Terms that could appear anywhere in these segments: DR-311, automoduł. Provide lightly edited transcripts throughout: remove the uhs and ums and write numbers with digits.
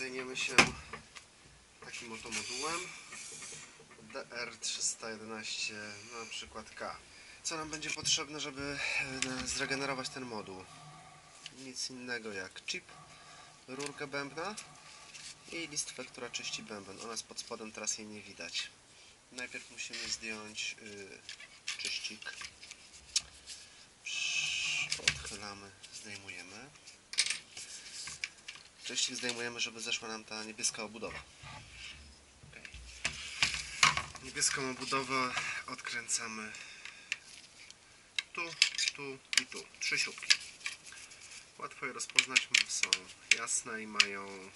zajmiemy się takim automodułem DR-311 na przykład K. Co nam będzie potrzebne, żeby zregenerować ten moduł? Nic innego jak chip, rurkę bębna i listwę, która czyści bęben. Ona jest pod spodem, teraz jej nie widać. Najpierw musimy zdjąć czyścik. Odchylamy, zdejmujemy. Czyścik zdejmujemy, żeby zeszła nam ta niebieska obudowa. Niebieską obudowę odkręcamy tu, tu i tu. 3 śrubki. Łatwo je rozpoznać, są jasne i mają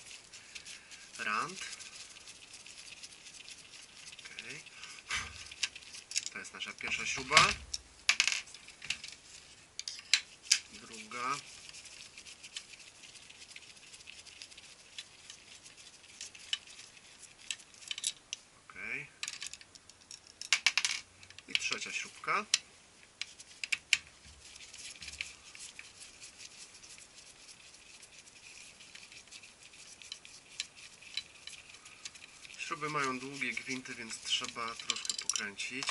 rand. Okay. To jest nasza pierwsza śruba. Druga. Okay. I trzecia śrubka. Śruby mają długie gwinty, więc trzeba troszkę pokręcić.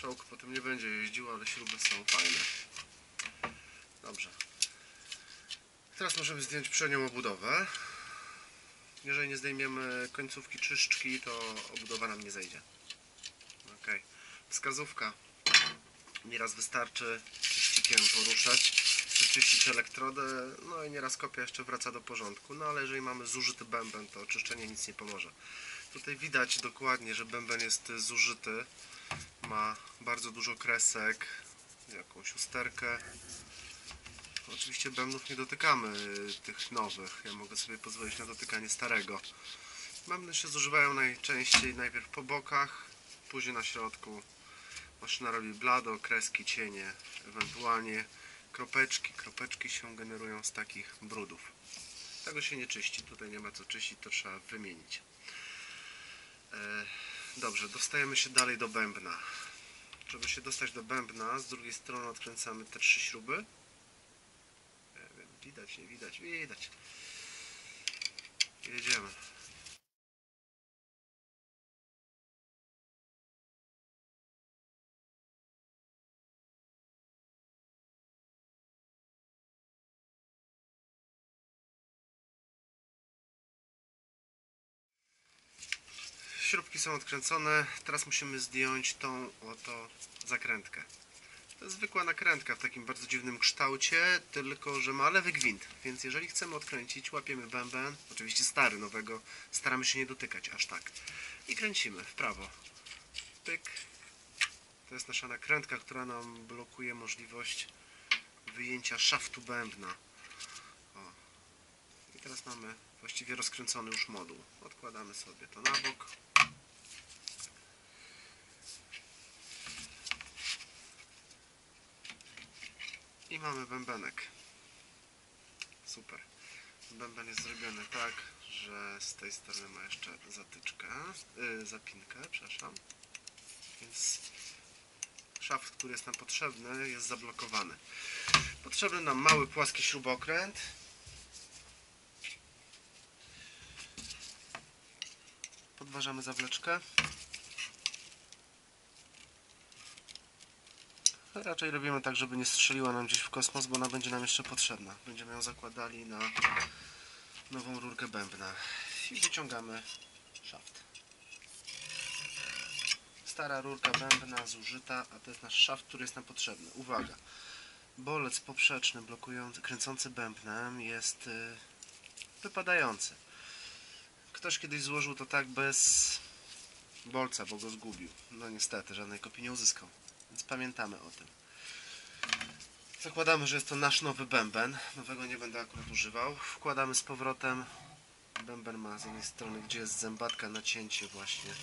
Czołg potem nie będzie jeździł, ale śruby są fajne. Dobrze. Teraz możemy zdjąć przednią obudowę. Jeżeli nie zdejmiemy końcówki czyszczki, to obudowa nam nie zejdzie. Ok. Wskazówka. Nieraz wystarczy czyścikiem poruszać, przeczyścić elektrodę, no i nieraz kopia jeszcze wraca do porządku. No ale jeżeli mamy zużyty bęben, to czyszczenie nic nie pomoże. Tutaj widać dokładnie, że bęben jest zużyty. Ma bardzo dużo kresek, jakąś usterkę. Oczywiście bębnów nie dotykamy, tych nowych. Ja mogę sobie pozwolić na dotykanie starego. Bębny się zużywają najczęściej najpierw po bokach, później na środku. Maszyna robi blado, kreski, cienie, ewentualnie kropeczki. Kropeczki się generują z takich brudów. Tego się nie czyści, tutaj nie ma co czyścić, to trzeba wymienić. Dobrze, dostajemy się dalej do bębna. Żeby się dostać do bębna, z drugiej strony odkręcamy te 3 śruby. Widać, nie widać, widać. Jedziemy. Śrubki są odkręcone. Teraz musimy zdjąć tą oto zakrętkę. To jest zwykła nakrętka w takim bardzo dziwnym kształcie, tylko że ma lewy gwint, więc jeżeli chcemy odkręcić, łapiemy bęben, oczywiście stary, nowego staramy się nie dotykać aż tak, i kręcimy w prawo, pyk. To jest nasza nakrętka, która nam blokuje możliwość wyjęcia szaftu bębna. O. I teraz mamy właściwie rozkręcony już moduł. Odkładamy sobie to na bok. I mamy bębenek. Super. Bęben jest zrobiony tak, że z tej strony ma jeszcze zatyczkę, zapinkę, przepraszam. Więc szaft, który jest nam potrzebny, jest zablokowany. Potrzebny nam mały, płaski śrubokręt. Podważamy zawleczkę. Raczej robimy tak, żeby nie strzeliła nam gdzieś w kosmos, bo ona będzie nam jeszcze potrzebna. Będziemy ją zakładali na nową rurkę bębna. I wyciągamy szaft. Stara rurka bębna, zużyta, a to jest nasz szaft, który jest nam potrzebny. Uwaga! Bolec poprzeczny blokujący, kręcący bębnem jest wypadający. Ktoś kiedyś złożył to tak bez bolca, bo go zgubił. No niestety, żadnej kopii nie uzyskał. Więc pamiętamy o tym. Zakładamy, że jest to nasz nowy bęben. Nowego nie będę akurat używał. Wkładamy z powrotem. Bęben ma z jednej strony, gdzie jest zębatka, nacięcie właśnie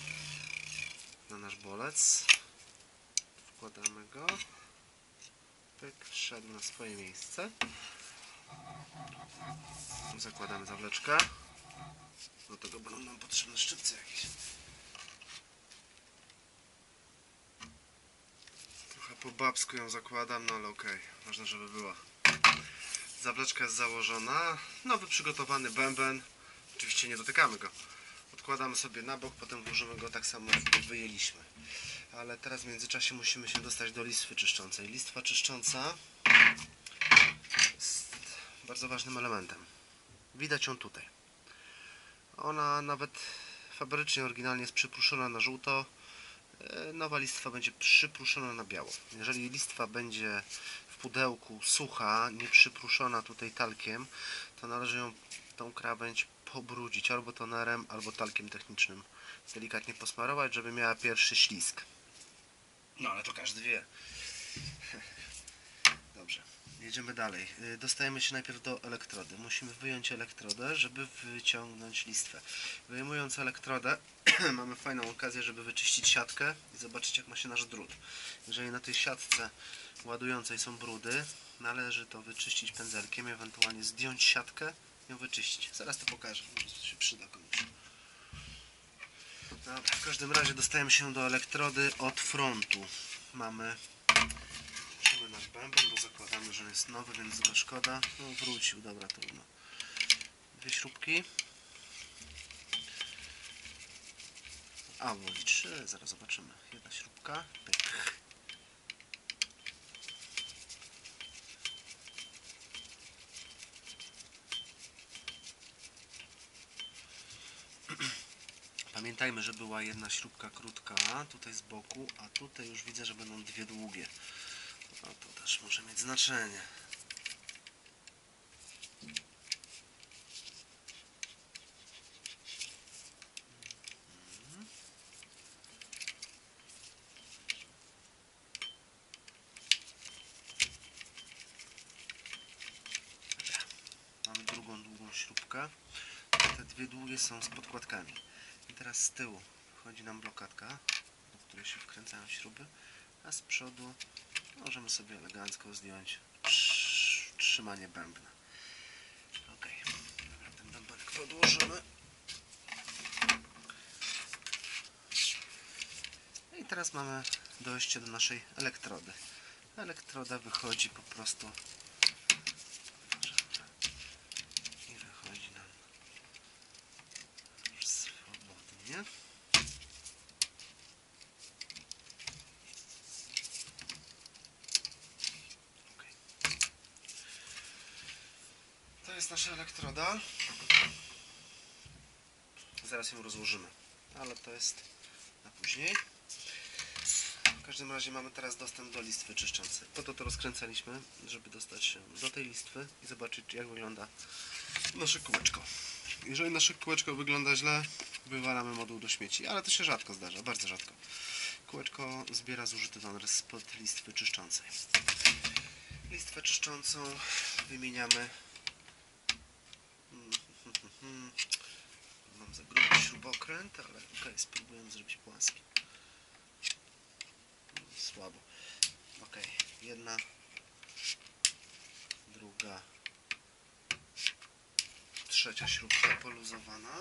na nasz bolec. Wkładamy go. Pyk, wszedł na swoje miejsce. Zakładamy zawleczkę. Do tego będą nam potrzebne szczypce jakieś. Po babsku ją zakładam, no ale okej, ważne, żeby była. Zawleczka jest założona, nowy przygotowany bęben. oczywiście nie dotykamy go. Odkładamy sobie na bok, potem włożymy go tak samo, jak go wyjęliśmy. Ale teraz w międzyczasie musimy się dostać do listwy czyszczącej. Listwa czyszcząca jest bardzo ważnym elementem. Widać ją tutaj. Ona nawet fabrycznie, oryginalnie jest przyprószona na żółto. Nowa listwa będzie przyprószona na biało. Jeżeli listwa będzie w pudełku sucha, nieprzyprószona tutaj talkiem, to należy ją, tą krawędź, pobrudzić albo tonerem, albo talkiem technicznym. Delikatnie posmarować, żeby miała pierwszy ślisk. No ale to każdy wie. Dobrze, jedziemy dalej. Dostajemy się najpierw do elektrody. Musimy wyjąć elektrodę, żeby wyciągnąć listwę. Wyjmując elektrodę mamy fajną okazję, żeby wyczyścić siatkę i zobaczyć, jak ma się nasz drut. Jeżeli na tej siatce ładującej są brudy, należy to wyczyścić pędzelkiem, ewentualnie zdjąć siatkę, ją wyczyścić. Zaraz to pokażę, może to się przyda komuś. Dobra, w każdym razie dostajemy się do elektrody od frontu. Mamy nasz bęben, bo zakładamy, że jest nowy, więc go szkoda. No wrócił, dobra, trudno. Dwie śrubki. A, bo i trzy, zaraz zobaczymy. Jedna śrubka. Pyk. Pamiętajmy, że była jedna śrubka krótka, tutaj z boku, a tutaj już widzę, że będą dwie długie. No to też może mieć znaczenie. Dobra. Mamy drugą śrubkę. Te dwie długie są z podkładkami. I teraz z tyłu wchodzi nam blokadka, do której się wkręcają śruby, a z przodu możemy sobie elegancko zdjąć trzymanie bębna. Ok, dobra, ten bębenek podłożymy. I teraz mamy dojście do naszej elektrody. Elektroda wychodzi po prostu i wychodzi nam już swobodnie. To jest nasza elektroda. Zaraz ją rozłożymy, ale to jest na później. W każdym razie mamy teraz dostęp do listwy czyszczącej. Po to rozkręcaliśmy, żeby dostać się do tej listwy i zobaczyć, jak wygląda nasze kółeczko. Jeżeli nasze kółeczko wygląda źle, wywalamy moduł do śmieci, ale to się rzadko zdarza, bardzo rzadko. Kółeczko zbiera zużyty toner spod listwy czyszczącej. Listwę czyszczącą wymieniamy. Mam za gruby śrubokręt, ale ok, spróbuję zrobić płaski. Słabo. Ok, jedna, druga, trzecia śrubka poluzowana.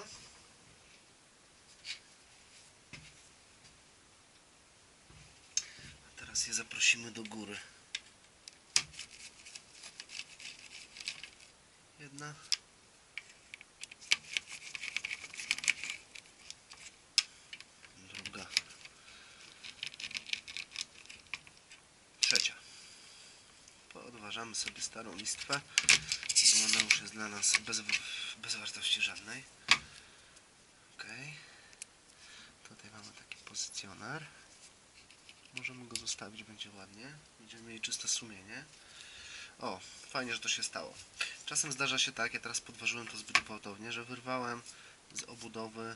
A teraz je zaprosimy do góry. Jedna. Odważamy sobie starą listwę, bo ona już jest dla nas bez wartości żadnej. Ok. Tutaj mamy taki pozycjoner. Możemy go zostawić, będzie ładnie. Będziemy mieli czyste sumienie. O, fajnie, że to się stało. Czasem zdarza się tak, ja teraz podważyłem to zbyt gwałtownie, że wyrwałem z obudowy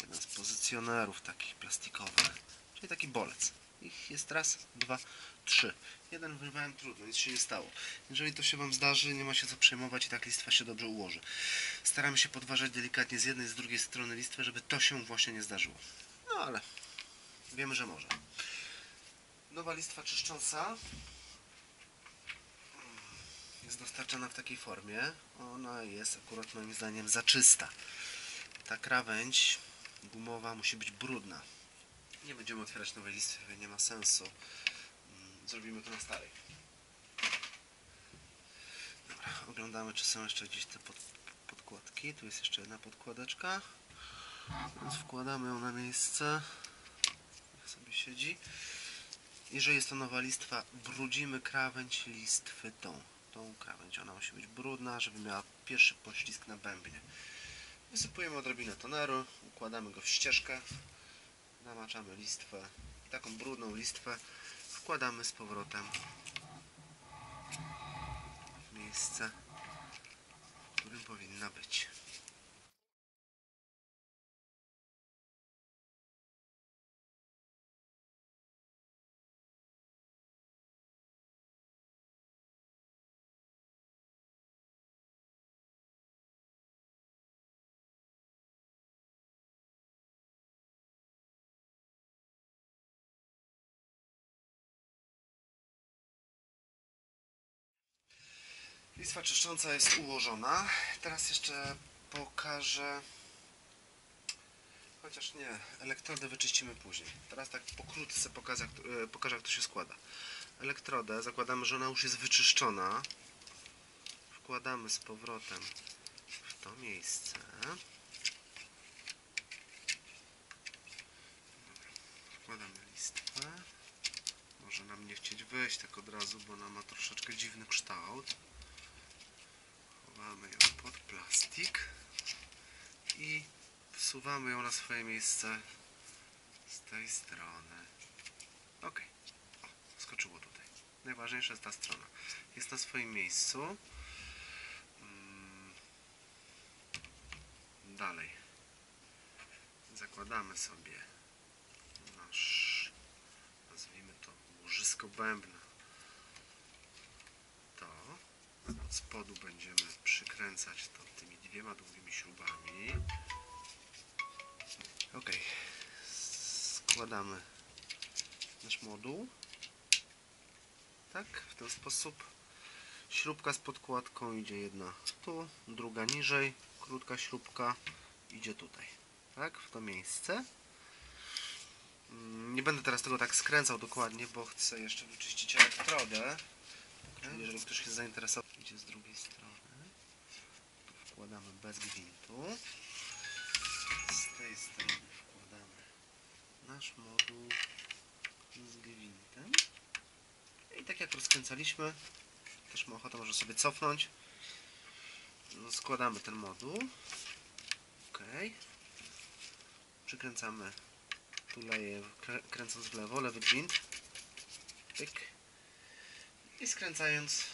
jeden z pozycjonerów takich plastikowych, czyli taki bolec. Ich jest raz, dwa, trzy. Jeden wyrwałem, trudno, nic się nie stało. Jeżeli to się Wam zdarzy, nie ma się co przejmować i tak listwa się dobrze ułoży. Staramy się podważać delikatnie z jednej, z drugiej strony listwę, żeby to się właśnie nie zdarzyło. No ale wiemy, że może. Nowa listwa czyszcząca jest dostarczana w takiej formie. Ona jest akurat moim zdaniem za czysta. Ta krawędź gumowa musi być brudna. Nie będziemy otwierać nowej listwy, nie ma sensu. Zrobimy to na starej. Dobra, oglądamy, czy są jeszcze gdzieś te podkładki. podkładki. Tu jest jeszcze jedna podkładeczka. Więc wkładamy ją na miejsce. Niech sobie siedzi. Jeżeli jest to nowa listwa, brudzimy krawędź listwy tą krawędź. Ona musi być brudna, żeby miała pierwszy poślizg na bębnie. Wysypujemy odrobinę toneru, układamy go w ścieżkę, namaczamy listwę, taką brudną listwę wkładamy z powrotem w miejsce, w którym powinna być. Listwa czyszcząca jest ułożona. Teraz jeszcze pokażę, chociaż nie, elektrodę wyczyścimy później. Teraz tak pokrótce pokażę, jak to się składa. Elektrodę zakładamy, że ona już jest wyczyszczona. Wkładamy z powrotem w to miejsce. Wkładamy listwę. Może nam nie chcieć wyjść tak od razu, bo ona ma troszeczkę dziwny kształt. Wsuwamy ją pod plastik i wsuwamy ją na swoje miejsce z tej strony. Ok, o, skoczyło tutaj. Najważniejsza jest ta strona. Jest na swoim miejscu. Dalej. Zakładamy sobie nasz, nazwijmy to, łożysko bębna. Od spodu będziemy przykręcać to tymi dwiema długimi śrubami. Ok, składamy nasz moduł. Tak, w ten sposób. Śrubka z podkładką idzie jedna tu, druga niżej. Krótka śrubka idzie tutaj. Tak, w to miejsce. Nie będę teraz tego tak skręcał dokładnie, bo chcę jeszcze wyczyścić elektrodę. Jeżeli ktoś się zainteresował, idzie z drugiej strony. Tu wkładamy bez gwintu. Z tej strony wkładamy nasz moduł z gwintem. I tak jak rozkręcaliśmy, też ma ochotę, może sobie cofnąć. Składamy ten moduł. Ok. Przykręcamy. Tu leję, kręcąc w lewo, lewy gwint. Pyk. I skręcając,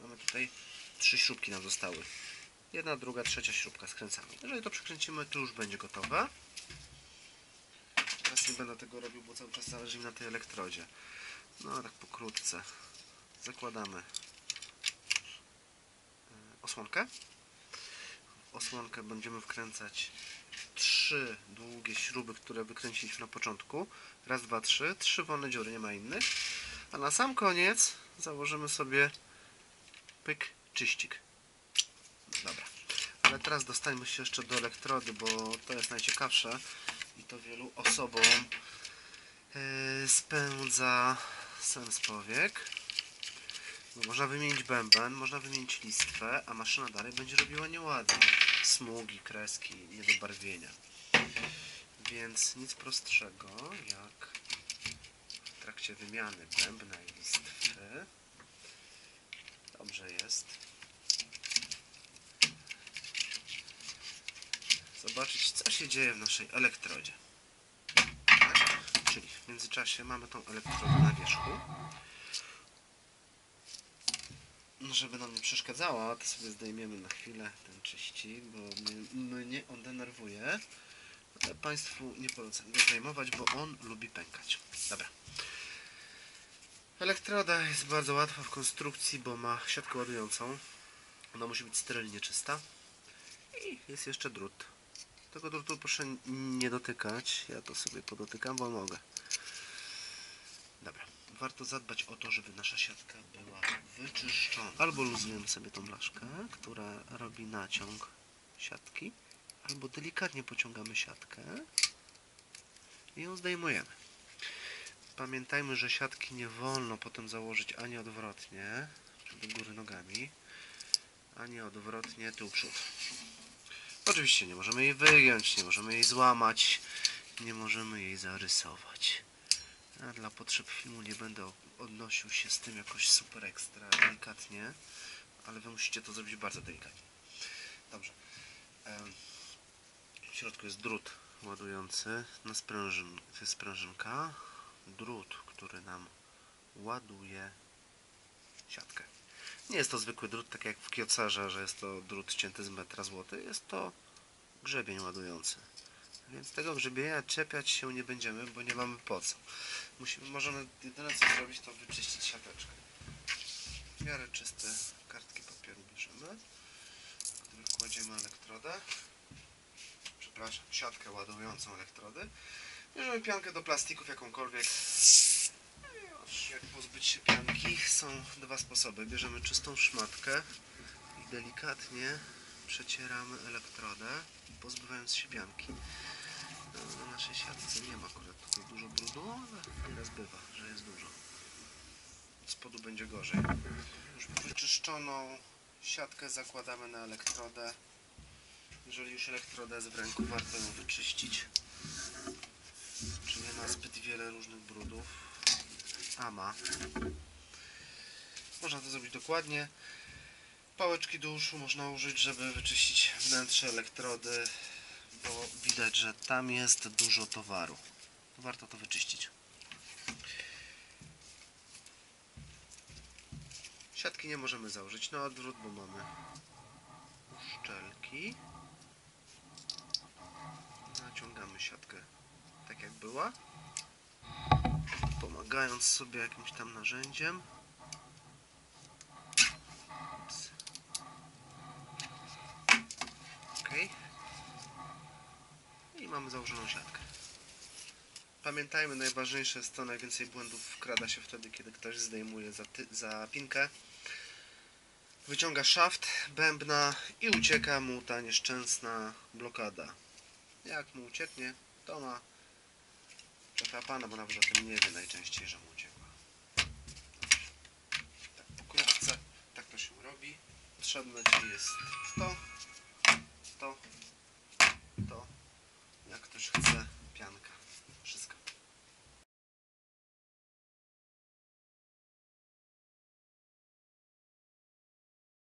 mamy tutaj trzy śrubki nam zostały. Jedna, druga, trzecia śrubka. Skręcamy. Jeżeli to przykręcimy, to już będzie gotowe. Teraz nie będę tego robił, bo cały czas zależy mi na tej elektrodzie. No, tak pokrótce. Zakładamy osłonkę. W osłonkę będziemy wkręcać trzy długie śruby, które wykręciliśmy na początku. Raz, dwa, trzy. Trzy wolne dziury, nie ma innych. A na sam koniec założymy sobie pyk, czyścik. Dobra, ale teraz dostańmy się jeszcze do elektrody, bo to jest najciekawsze i to wielu osobom spędza sen z powiek. Bo można wymienić bęben, można wymienić listwę, a maszyna dalej będzie robiła nieładnie. Smugi, kreski, niedobarwienia. Więc nic prostszego jak w trakcie wymiany bębna i listwy. Dobrze jest zobaczyć, co się dzieje w naszej elektrodzie. Tak? Czyli w międzyczasie mamy tą elektrodę na wierzchu. Żeby nam nie przeszkadzała, to sobie zdejmiemy na chwilę ten czyścik, bo mnie on denerwuje. Ale Państwu nie polecam go zdejmować, bo on lubi pękać. Dobra. Elektroda jest bardzo łatwa w konstrukcji, bo ma siatkę ładującą. Ona musi być sterylnie czysta. I jest jeszcze drut. Tego drutu proszę nie dotykać. Ja to sobie podotykam, bo mogę. Dobra. Warto zadbać o to, żeby nasza siatka była wyczyszczona. Albo luzujemy sobie tą blaszkę, która robi naciąg siatki. Albo delikatnie pociągamy siatkę i ją zdejmujemy. Pamiętajmy, że siatki nie wolno potem założyć ani odwrotnie, do góry nogami, a nie odwrotnie tył przód. Oczywiście nie możemy jej wygiąć, nie możemy jej złamać, nie możemy jej zarysować. A dla potrzeb filmu nie będę odnosił się z tym jakoś super ekstra delikatnie, ale wy musicie to zrobić bardzo delikatnie. Dobrze. W środku jest drut ładujący na sprężynkę. To jest sprężynka. Drut, który nam ładuje siatkę. Nie jest to zwykły drut, tak jak w kiocarze, że jest to drut cięty z metra złoty. Jest to grzebień ładujący. Więc tego grzebienia czepiać się nie będziemy, bo nie mamy po co. Możemy jedyne co zrobić, to wyczyścić siateczkę. W miarę czyste kartki papieru bierzemy, w których kładziemy elektrodę. Przepraszam, siatkę ładującą elektrody. Bierzemy piankę do plastików, jakąkolwiek. Jak pozbyć się pianki? Są dwa sposoby. Bierzemy czystą szmatkę i delikatnie przecieramy elektrodę, pozbywając się pianki. No, na naszej siatce nie ma akurat tutaj dużo brudu, ale nieraz bywa, że jest dużo. Z spodu będzie gorzej. Już wyczyszczoną siatkę zakładamy na elektrodę. Jeżeli już elektroda jest w ręku, warto ją wyczyścić. Czy nie ma zbyt wiele różnych brudów? A ma. Można to zrobić dokładnie. Pałeczki do uszu można użyć, żeby wyczyścić wnętrze elektrody, bo widać, że tam jest dużo towaru. Warto to wyczyścić. Siatki nie możemy założyć na odwrót, bo mamy uszczelki. Naciągamy siatkę tak jak była, pomagając sobie jakimś tam narzędziem. Ok. I mamy założoną siatkę. Pamiętajmy, najważniejsze jest to, najwięcej błędów wkrada się wtedy, kiedy ktoś zdejmuje zapinkę, wyciąga szaft bębna i ucieka mu ta nieszczęsna blokada. Jak mu ucieknie, to ma przetrapane, bo nawet o tym nie wie najczęściej, że mu uciekła. Tak pokrótce, tak to się robi. Potrzebne ci jest to.